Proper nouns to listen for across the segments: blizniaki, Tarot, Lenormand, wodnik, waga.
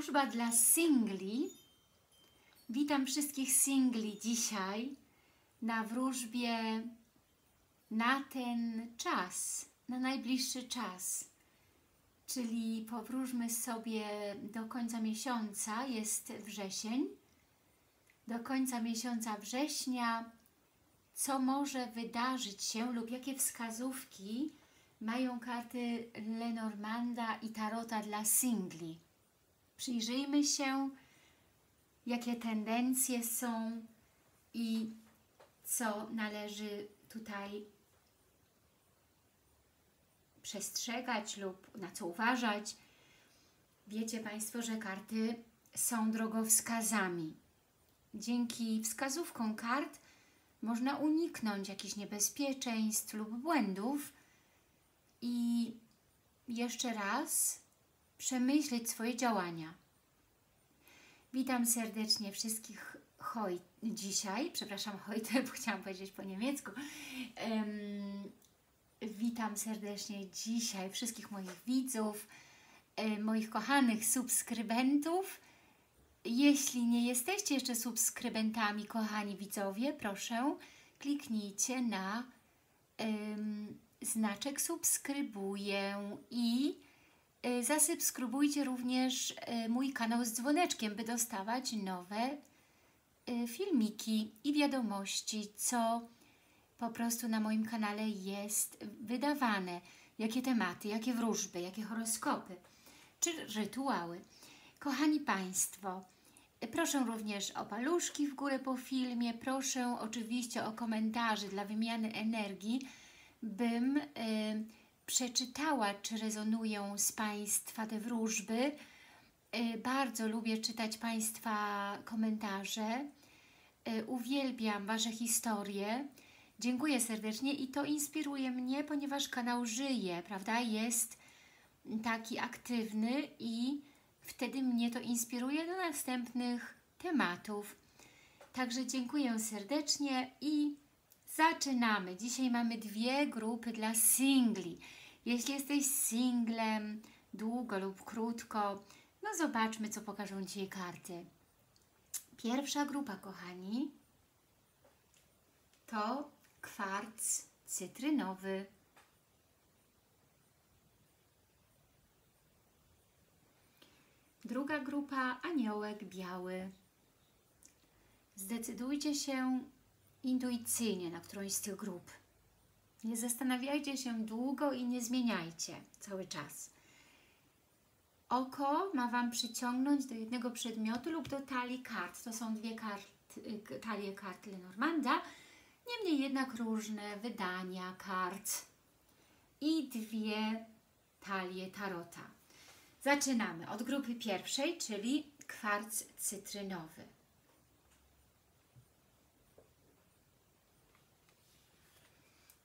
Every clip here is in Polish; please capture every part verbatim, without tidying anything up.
wróżba dla singli. Witam wszystkich singli dzisiaj na wróżbie na ten czas, na najbliższy czas. Czyli powróżmy sobie do końca miesiąca, jest wrzesień. Do końca miesiąca września, co może wydarzyć się lub jakie wskazówki mają karty Lenormanda i Tarota dla singli. Przyjrzyjmy się, jakie tendencje są i co należy tutaj przestrzegać lub na co uważać. Wiecie Państwo, że karty są drogowskazami. Dzięki wskazówkom kart można uniknąć jakichś niebezpieczeństw lub błędów i jeszcze raz przemyśleć swoje działania. Witam serdecznie wszystkich hoj... dzisiaj, przepraszam, heute, bo chciałam powiedzieć po niemiecku. Um, witam serdecznie dzisiaj wszystkich moich widzów, moich kochanych subskrybentów. Jeśli nie jesteście jeszcze subskrybentami, kochani widzowie, proszę kliknijcie na um, znaczek subskrybuję i y, zasubskrybujcie również y, mój kanał z dzwoneczkiem, by dostawać nowe y, filmiki i wiadomości, co po prostu na moim kanale jest wydawane, jakie tematy, jakie wróżby, jakie horoskopy czy rytuały. Kochani Państwo, proszę również o paluszki w górę po filmie, proszę oczywiście o komentarze dla wymiany energii, bym y, przeczytała, czy rezonują z Państwa te wróżby. Y, bardzo lubię czytać Państwa komentarze. Y, uwielbiam Wasze historie. Dziękuję serdecznie i to inspiruje mnie, ponieważ kanał żyje, prawda? Jest taki aktywny i wtedy mnie to inspiruje do następnych tematów. Także dziękuję serdecznie i zaczynamy. Dzisiaj mamy dwie grupy dla singli. Jeśli jesteś singlem, długo lub krótko, no zobaczmy, co pokażą dzisiaj karty. Pierwsza grupa, kochani, to kwarc cytrynowy. Druga grupa, aniołek biały. Zdecydujcie się intuicyjnie na którąś z tych grup. Nie zastanawiajcie się długo i nie zmieniajcie cały czas. Oko ma Wam przyciągnąć do jednego przedmiotu lub do talii kart. To są dwie kart, talie kart Lenormanda, niemniej jednak różne wydania kart i dwie talie Tarota. Zaczynamy od grupy pierwszej, czyli kwarc cytrynowy.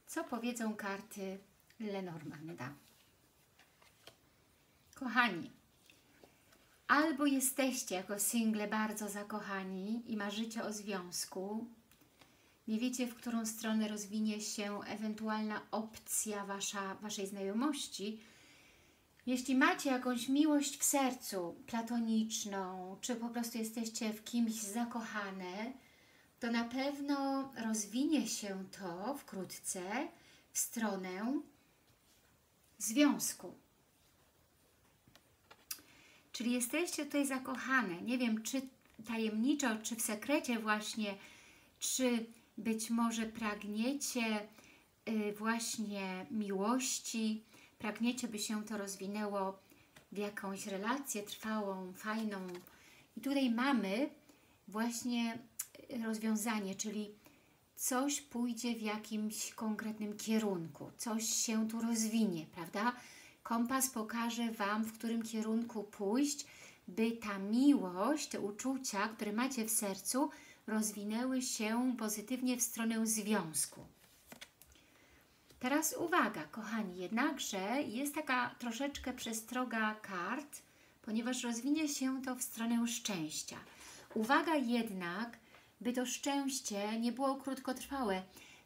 Co powiedzą karty Lenormanda? Kochani, albo jesteście jako single bardzo zakochani i marzycie o związku, nie wiecie, w którą stronę rozwinie się ewentualna opcja wasza, waszej znajomości. Jeśli macie jakąś miłość w sercu, platoniczną, czy po prostu jesteście w kimś zakochane, to na pewno rozwinie się to wkrótce w stronę związku. Czyli jesteście tutaj zakochane. Nie wiem, czy tajemniczo, czy w sekrecie właśnie, czy być może pragniecie właśnie miłości, pragniecie, by się to rozwinęło w jakąś relację trwałą, fajną. I tutaj mamy właśnie rozwiązanie, czyli coś pójdzie w jakimś konkretnym kierunku, coś się tu rozwinie, prawda? Kompas pokaże Wam, w którym kierunku pójść, by ta miłość, te uczucia, które macie w sercu, rozwinęły się pozytywnie w stronę związku. Teraz uwaga, kochani, jednakże jest taka troszeczkę przestroga kart, ponieważ rozwinie się to w stronę szczęścia. Uwaga jednak, by to szczęście nie było krótkotrwałe.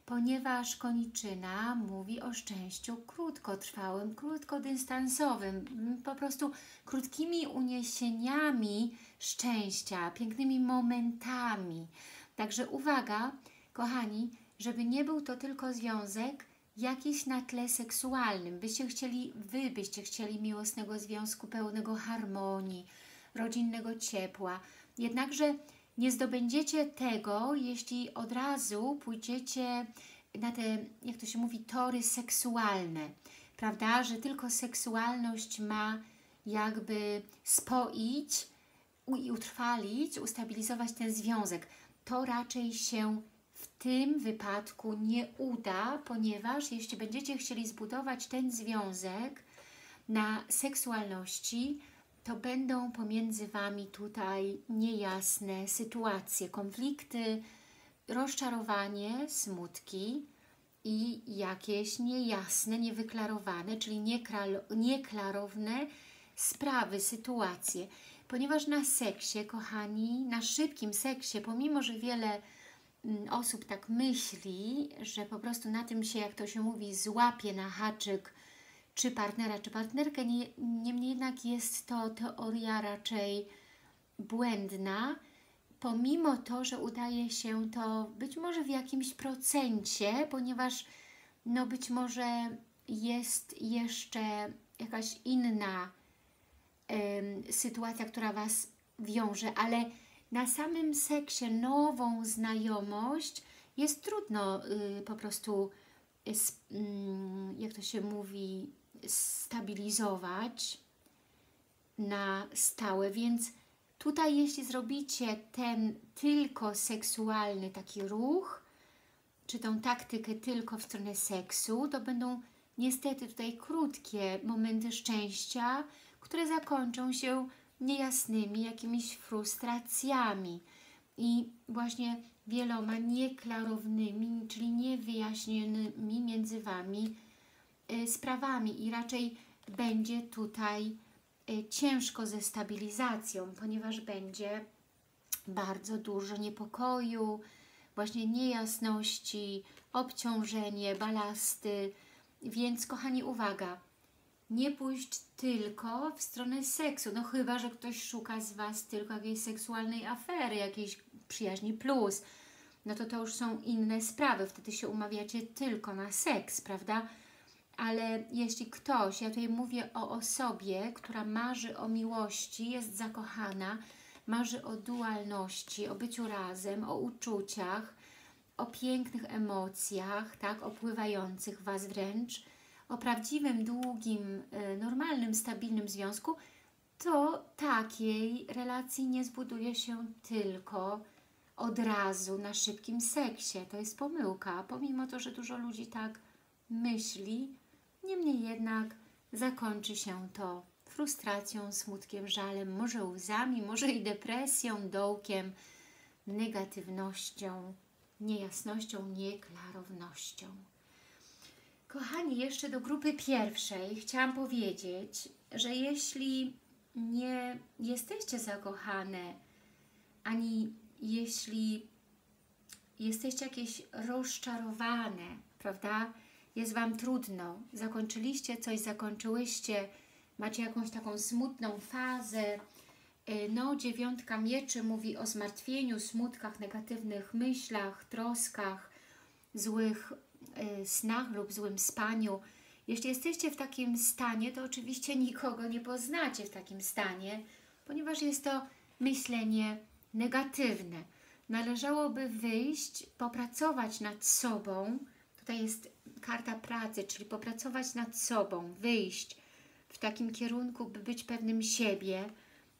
ponieważ koniczyna mówi o szczęściu krótkotrwałym, krótkodystansowym, po prostu krótkimi uniesieniami szczęścia, pięknymi momentami. Także uwaga, kochani, żeby nie był to tylko związek jakiś na tle seksualnym. Byście chcieli, wy byście chcieli miłosnego związku pełnego harmonii, rodzinnego ciepła. Jednakże nie zdobędziecie tego, jeśli od razu pójdziecie na te, jak to się mówi, tory seksualne, prawda? Że tylko seksualność ma jakby spoić i utrwalić, ustabilizować ten związek. To raczej się w tym wypadku nie uda, ponieważ jeśli będziecie chcieli zbudować ten związek na seksualności, to będą pomiędzy Wami tutaj niejasne sytuacje, konflikty, rozczarowanie, smutki i jakieś niejasne, niewyklarowane, czyli nieklarowne sprawy, sytuacje. Ponieważ na seksie, kochani, na szybkim seksie, pomimo że wiele osób tak myśli, że po prostu na tym się, jak to się mówi, złapie na haczyk czy partnera, czy partnerkę, niemniej jednak jest to teoria raczej błędna, pomimo to, że udaje się to być może w jakimś procencie, ponieważ no być może jest jeszcze jakaś inna y, sytuacja, która Was wiąże, ale na samym seksie nową znajomość jest trudno y, po prostu, y, jak to się mówi, stabilizować na stałe, więc tutaj jeśli zrobicie ten tylko seksualny taki ruch, czy tą taktykę tylko w stronę seksu, to będą niestety tutaj krótkie momenty szczęścia, które zakończą się niejasnymi jakimiś frustracjami i właśnie wieloma nieklarownymi, czyli niewyjaśnionymi między Wami sprawami i raczej będzie tutaj ciężko ze stabilizacją, ponieważ będzie bardzo dużo niepokoju, właśnie niejasności, obciążenie, balasty, więc kochani uwaga, nie pójść tylko w stronę seksu, no chyba że ktoś szuka z Was tylko jakiejś seksualnej afery, jakiejś przyjaźni plus, no to to już są inne sprawy, wtedy się umawiacie tylko na seks, prawda? Ale jeśli ktoś, ja tutaj mówię o osobie, która marzy o miłości, jest zakochana, marzy o dualności, o byciu razem, o uczuciach, o pięknych emocjach, tak, opływających Was wręcz, o prawdziwym, długim, normalnym, stabilnym związku, to takiej relacji nie zbuduje się tylko od razu na szybkim seksie. To jest pomyłka, pomimo to, że dużo ludzi tak myśli, niemniej jednak zakończy się to frustracją, smutkiem, żalem, może łzami, może i depresją, dołkiem, negatywnością, niejasnością, nieklarownością. Kochani, jeszcze do grupy pierwszej chciałam powiedzieć, że jeśli nie jesteście zakochane, ani jeśli jesteście jakieś rozczarowane, prawda, jest Wam trudno, zakończyliście coś, zakończyłyście, macie jakąś taką smutną fazę, no dziewiątka mieczy mówi o zmartwieniu, smutkach, negatywnych myślach, troskach, złych snach lub złym spaniu. Jeśli jesteście w takim stanie, to oczywiście nikogo nie poznacie w takim stanie, ponieważ jest to myślenie negatywne. Należałoby wyjść, popracować nad sobą, tutaj jest karta pracy, czyli popracować nad sobą, wyjść w takim kierunku, by być pewnym siebie,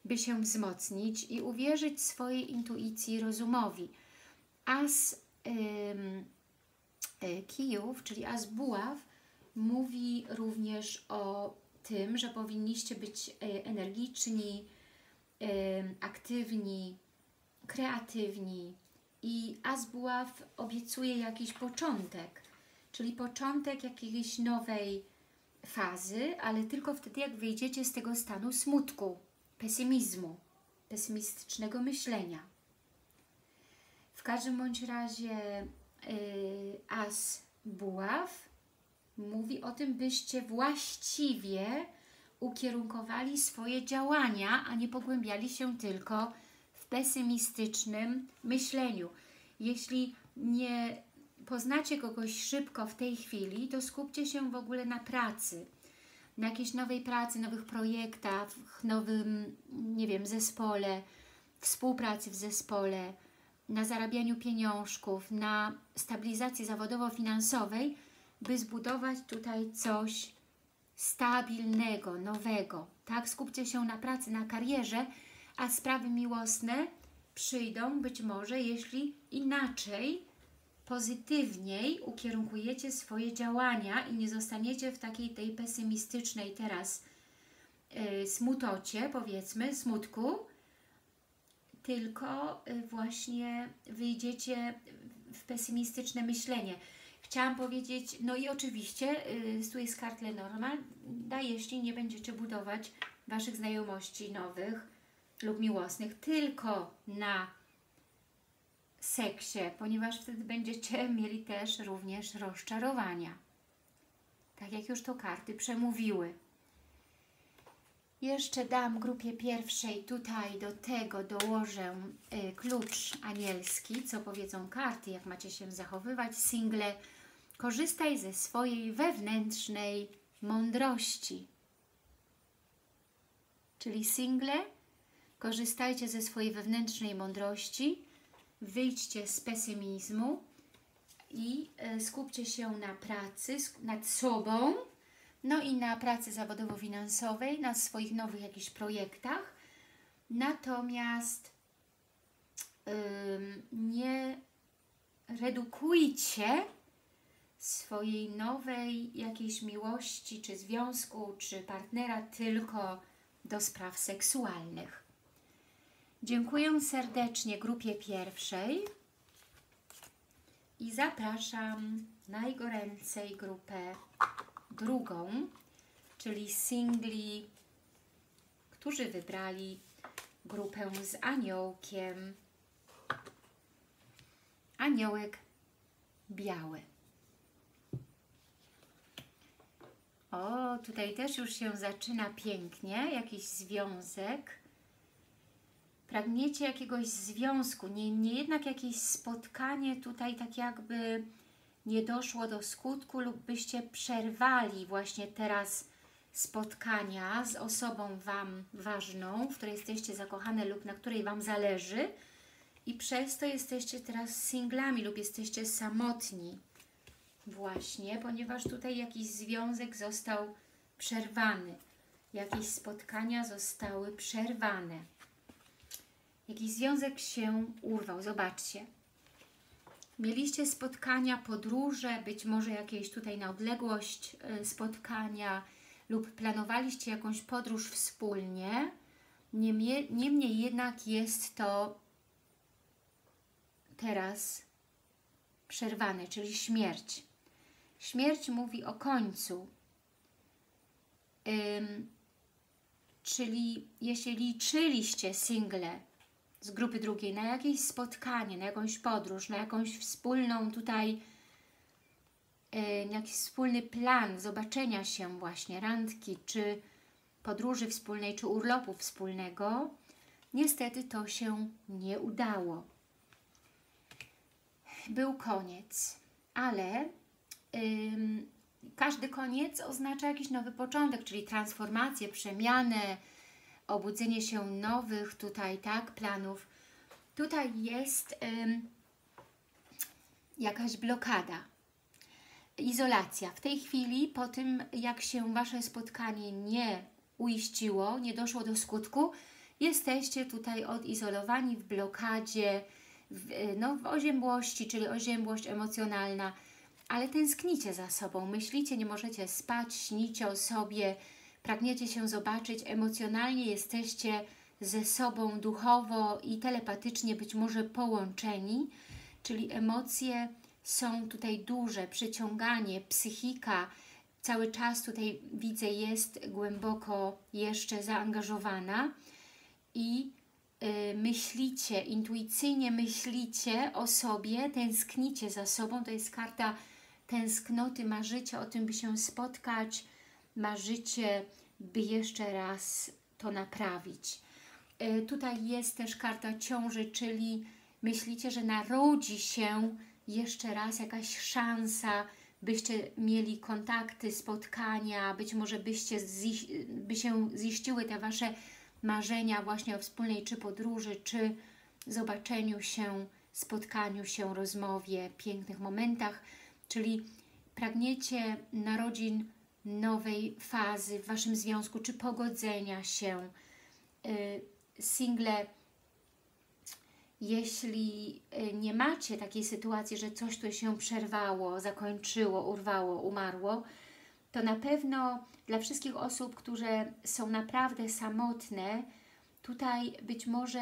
by się wzmocnić i uwierzyć swojej intuicji rozumowi. As ym, kijów, czyli as buław, mówi również o tym, że powinniście być energiczni, aktywni, kreatywni i as buław obiecuje jakiś początek, czyli początek jakiejś nowej fazy, ale tylko wtedy, jak wyjdziecie z tego stanu smutku, pesymizmu, pesymistycznego myślenia. W każdym bądź razie As buław mówi o tym, byście właściwie ukierunkowali swoje działania, a nie pogłębiali się tylko w pesymistycznym myśleniu. Jeśli nie poznacie kogoś szybko w tej chwili, to skupcie się w ogóle na pracy, na jakiejś nowej pracy, nowych projektach, nowym, nie wiem, zespole, współpracy w zespole, na zarabianiu pieniążków, na stabilizacji zawodowo-finansowej, by zbudować tutaj coś stabilnego, nowego. Tak? Skupcie się na pracy, na karierze, a sprawy miłosne przyjdą być może, jeśli inaczej, pozytywniej ukierunkujecie swoje działania i nie zostaniecie w takiej tej pesymistycznej teraz yy, smutocie, powiedzmy, smutku, tylko właśnie wyjdziecie w pesymistyczne myślenie. Chciałam powiedzieć, no i oczywiście tu jest kart Lenormanda, jeśli nie będziecie budować Waszych znajomości nowych lub miłosnych tylko na seksie, ponieważ wtedy będziecie mieli też również rozczarowania. Tak jak już to karty przemówiły. Jeszcze dam grupie pierwszej, tutaj do tego dołożę y, klucz anielski, co powiedzą karty, jak macie się zachowywać. Single, korzystaj ze swojej wewnętrznej mądrości. Czyli single, korzystajcie ze swojej wewnętrznej mądrości, wyjdźcie z pesymizmu i y, skupcie się na pracy, sk nad sobą, no i na pracy zawodowo-finansowej, na swoich nowych jakichś projektach. Natomiast yy, nie redukujcie swojej nowej jakiejś miłości, czy związku, czy partnera tylko do spraw seksualnych. Dziękuję serdecznie grupie pierwszej i zapraszam najgoręcej grupę drugą, czyli singli, którzy wybrali grupę z aniołkiem. Aniołek biały. O, tutaj też już się zaczyna pięknie, jakiś związek. Pragniecie jakiegoś związku, nie, nie jednak jakieś spotkanie tutaj tak jakby nie doszło do skutku lub byście przerwali właśnie teraz spotkania z osobą Wam ważną, w której jesteście zakochane lub na której Wam zależy i przez to jesteście teraz singlami lub jesteście samotni właśnie, ponieważ tutaj jakiś związek został przerwany, jakieś spotkania zostały przerwane, jakiś związek się urwał, zobaczcie. Mieliście spotkania, podróże, być może jakieś tutaj na odległość spotkania lub planowaliście jakąś podróż wspólnie. Niemniej, niemniej jednak jest to teraz przerwane, czyli śmierć. Śmierć mówi o końcu. Ym, czyli jeśli liczyliście single z grupy drugiej na jakieś spotkanie, na jakąś podróż, na jakąś wspólną tutaj, na jakiś wspólny plan zobaczenia się właśnie, randki, czy podróży wspólnej, czy urlopu wspólnego, niestety to się nie udało. Był koniec, ale ym, każdy koniec oznacza jakiś nowy początek, czyli transformację, przemianę, obudzenie się nowych tutaj, tak, planów. Tutaj jest ym, jakaś blokada, izolacja. W tej chwili, po tym jak się Wasze spotkanie nie uiściło, nie doszło do skutku, jesteście tutaj odizolowani w blokadzie, w, no, w oziębłości, czyli oziębłość emocjonalna, ale tęsknicie za sobą, myślicie, nie możecie spać, śnicie o sobie, pragniecie się zobaczyć, emocjonalnie jesteście ze sobą duchowo i telepatycznie być może połączeni, czyli emocje są tutaj duże, przyciąganie, psychika, cały czas tutaj widzę jest głęboko jeszcze zaangażowana i myślicie, intuicyjnie myślicie o sobie, tęsknicie za sobą. To jest karta tęsknoty, marzycie o tym, by się spotkać, marzycie, by jeszcze raz to naprawić. Tutaj jest też karta ciąży, czyli myślicie, że narodzi się jeszcze raz jakaś szansa, byście mieli kontakty, spotkania, być może byście by się ziściły te Wasze marzenia właśnie o wspólnej czy podróży, czy zobaczeniu się, spotkaniu się, rozmowie, pięknych momentach, czyli pragniecie narodzin nowej fazy w Waszym związku, czy pogodzenia się. Single, jeśli nie macie takiej sytuacji, że coś tu się przerwało, zakończyło, urwało, umarło, to na pewno dla wszystkich osób, które są naprawdę samotne, tutaj być może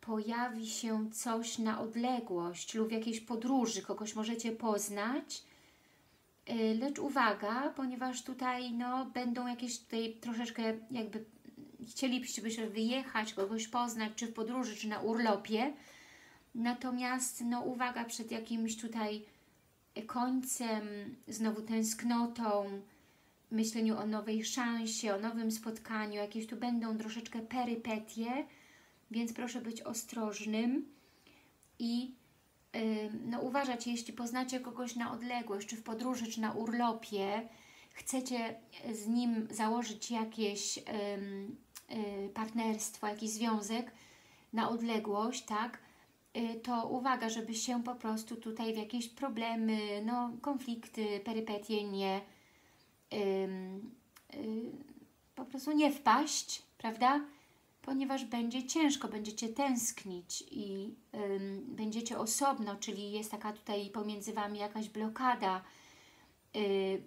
pojawi się coś na odległość lub w jakiejś podróży, kogoś możecie poznać, lecz uwaga, ponieważ tutaj no, będą jakieś tutaj troszeczkę jakby chcielibyście byście wyjechać, kogoś poznać, czy w podróży, czy na urlopie. Natomiast no, uwaga przed jakimś tutaj końcem, znowu tęsknotą, myśleniu o nowej szansie, o nowym spotkaniu. Jakieś tu będą troszeczkę perypetie, więc proszę być ostrożnym i yy, no, uważać, jeśli poznacie kogoś na odległość, czy w podróży, czy na urlopie, chcecie z nim założyć jakieś yy, yy, partnerstwo, jakiś związek na odległość, tak? Yy, to uwaga, żeby się po prostu tutaj w jakieś problemy, no, konflikty, perypetie nie yy, yy, po prostu nie wpaść, prawda? Ponieważ będzie ciężko, będziecie tęsknić i yy, będziecie osobno, czyli jest taka tutaj pomiędzy Wami jakaś blokada,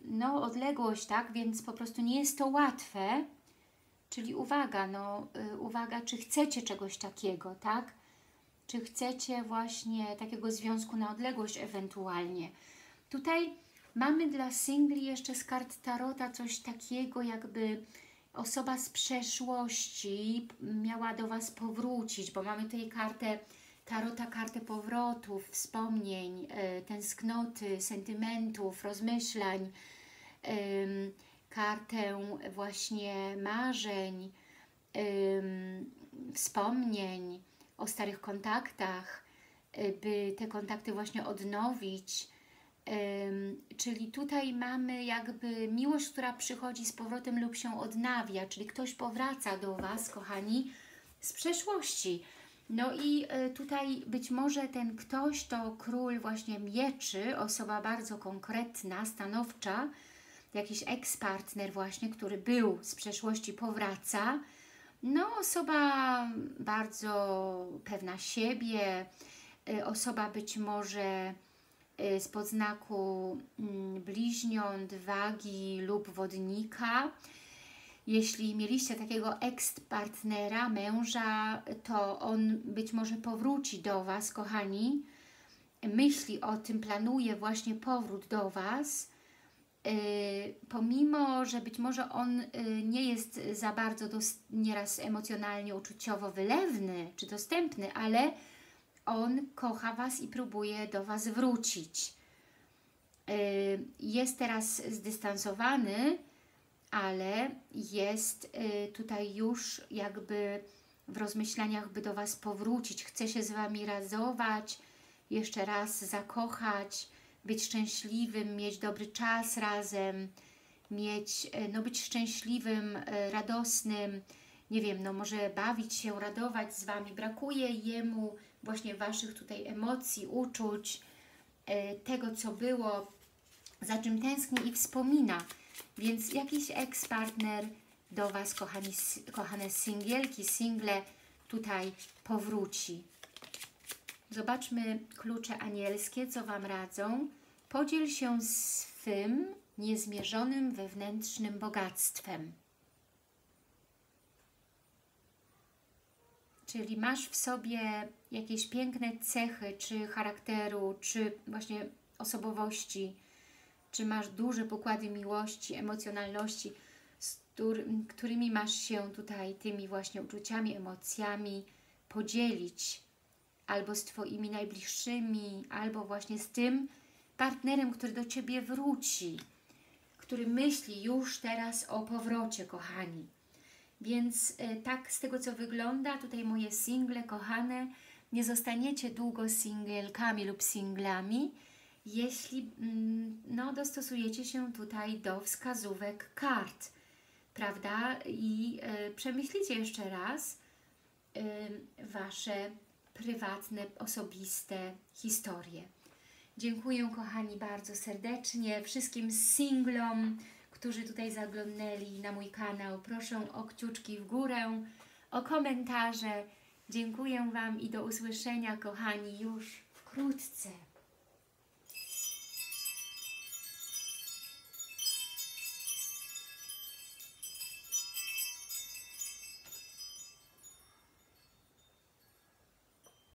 no odległość, tak, więc po prostu nie jest to łatwe, czyli uwaga, no uwaga, czy chcecie czegoś takiego, tak, czy chcecie właśnie takiego związku na odległość ewentualnie. Tutaj mamy dla singli jeszcze z kart Tarota coś takiego, jakby osoba z przeszłości miała do Was powrócić, bo mamy tutaj kartę Tarota, kartę powrotów, wspomnień, tęsknoty, sentymentów, rozmyślań, kartę właśnie marzeń, wspomnień o starych kontaktach, by te kontakty właśnie odnowić. Czyli tutaj mamy jakby miłość, która przychodzi z powrotem lub się odnawia, czyli ktoś powraca do Was, kochani, z przeszłości. No i tutaj być może ten ktoś to król właśnie mieczy, osoba bardzo konkretna, stanowcza, jakiś eks-partner właśnie, który był z przeszłości, powraca. No osoba bardzo pewna siebie, osoba być może z podznaku bliźniąt, wagi lub wodnika. Jeśli mieliście takiego eks-partnera, męża, to on być może powróci do Was, kochani. Myśli o tym, planuje właśnie powrót do Was. Yy, pomimo, że być może on yy, nie jest za bardzo nieraz emocjonalnie, uczuciowo wylewny czy dostępny, ale on kocha Was i próbuje do Was wrócić. Yy, jest teraz zdystansowany, ale jest tutaj już jakby w rozmyślaniach, by do Was powrócić. Chce się z Wami razować, jeszcze raz zakochać, być szczęśliwym, mieć dobry czas razem, mieć, no być szczęśliwym, radosnym, nie wiem, no może bawić się, radować z Wami. Brakuje jemu właśnie Waszych tutaj emocji, uczuć, tego co było, za czym tęskni i wspomina. Więc jakiś eks-partner do Was, kochani, kochane singielki, single, tutaj powróci. Zobaczmy klucze anielskie, co Wam radzą. Podziel się swym niezmierzonym wewnętrznym bogactwem. Czyli masz w sobie jakieś piękne cechy, czy charakteru, czy właśnie osobowości, czy masz duże pokłady miłości, emocjonalności, z którymi masz się tutaj tymi właśnie uczuciami, emocjami, podzielić albo z Twoimi najbliższymi, albo właśnie z tym partnerem, który do Ciebie wróci, który myśli już teraz o powrocie, kochani. Więc tak z tego, co wygląda, tutaj moje single, kochane, nie zostaniecie długo singielkami lub singlami, jeśli no, dostosujecie się tutaj do wskazówek kart, prawda? I y, przemyślicie jeszcze raz y, Wasze prywatne, osobiste historie. Dziękuję, kochani, bardzo serdecznie wszystkim singlom, którzy tutaj zaglądnęli na mój kanał. Proszę o kciuczki w górę, o komentarze. Dziękuję Wam i do usłyszenia, kochani, już wkrótce.